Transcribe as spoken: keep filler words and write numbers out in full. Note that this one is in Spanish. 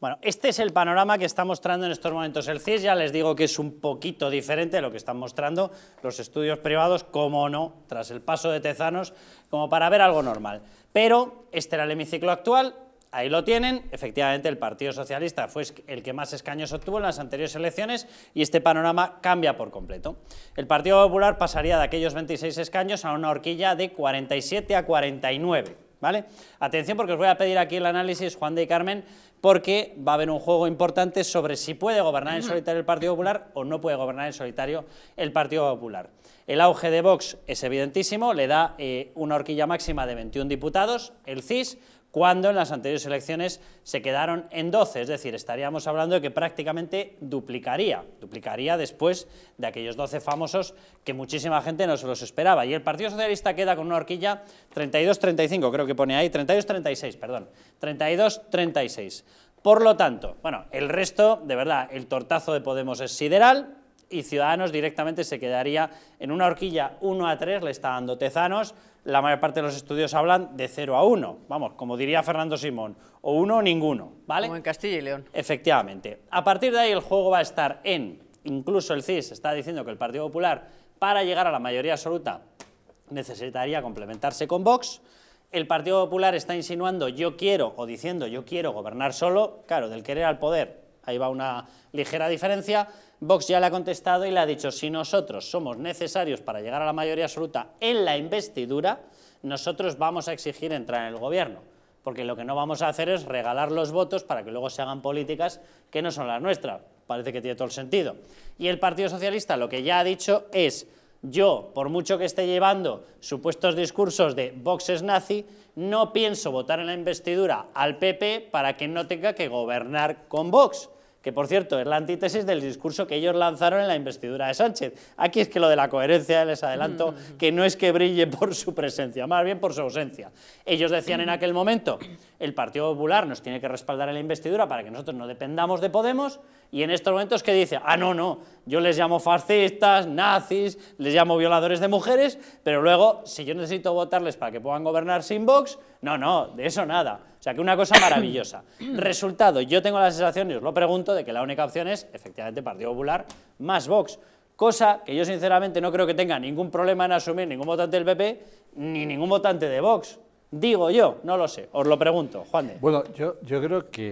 Bueno, este es el panorama que está mostrando en estos momentos el C I S. Ya les digo que es un poquito diferente de lo que están mostrando los estudios privados, como no, tras el paso de Tezanos, como para ver algo normal. Pero este era el hemiciclo actual, ahí lo tienen. Efectivamente, el Partido Socialista fue el que más escaños obtuvo en las anteriores elecciones y este panorama cambia por completo. El Partido Popular pasaría de aquellos veintiséis escaños a una horquilla de cuarenta y siete a cuarenta y nueve. ¿Vale? Atención, porque os voy a pedir aquí el análisis, Juan de y Carmen, porque va a haber un juego importante sobre si puede gobernar en solitario el Partido Popular o no puede gobernar en solitario el Partido Popular. El auge de Vox es evidentísimo, le da eh, una horquilla máxima de veintiún diputados, el C I S, cuando en las anteriores elecciones se quedaron en doce, es decir, estaríamos hablando de que prácticamente duplicaría, duplicaría después de aquellos doce famosos que muchísima gente no se los esperaba. Y el Partido Socialista queda con una horquilla treinta y dos treinta y cinco, creo que pone ahí, treinta y dos treinta y seis, perdón, treinta y dos treinta y seis. Por lo tanto, bueno, el resto, de verdad, el tortazo de Podemos es sideral y Ciudadanos directamente se quedaría en una horquilla uno a tres, le está dando Tezanos. La mayor parte de los estudios hablan de cero a uno, vamos, como diría Fernando Simón, o uno o ninguno, ¿vale? Como en Castilla y León. Efectivamente. A partir de ahí el juego va a estar en, incluso el C I S está diciendo que el Partido Popular, para llegar a la mayoría absoluta, necesitaría complementarse con Vox. El Partido Popular está insinuando yo quiero, o diciendo yo quiero gobernar solo, claro, del querer al poder, ahí va una ligera diferencia. Vox ya le ha contestado y le ha dicho, si nosotros somos necesarios para llegar a la mayoría absoluta en la investidura, nosotros vamos a exigir entrar en el gobierno, porque lo que no vamos a hacer es regalar los votos para que luego se hagan políticas que no son las nuestras. Parece que tiene todo el sentido. Y el Partido Socialista lo que ya ha dicho es, yo, por mucho que esté llevando supuestos discursos de Vox es nazi, no pienso votar en la investidura al P P para que no tenga que gobernar con Vox, que por cierto es la antítesis del discurso que ellos lanzaron en la investidura de Sánchez. Aquí es que lo de la coherencia, les adelanto, que no es que brille por su presencia, más bien por su ausencia. Ellos decían en aquel momento, el Partido Popular nos tiene que respaldar en la investidura para que nosotros no dependamos de Podemos, y en estos momentos que dice, ah no, no, yo les llamo fascistas, nazis, les llamo violadores de mujeres, pero luego si yo necesito votarles para que puedan gobernar sin Vox, no, no, de eso nada. O sea, que una cosa maravillosa. Resultado, yo tengo la sensación, y os lo pregunto, de que la única opción es, efectivamente, Partido Popular más Vox. Cosa que yo, sinceramente, no creo que tenga ningún problema en asumir ningún votante del P P ni ningún votante de Vox. Digo yo, no lo sé. Os lo pregunto, Juan de. Bueno, yo, yo creo que...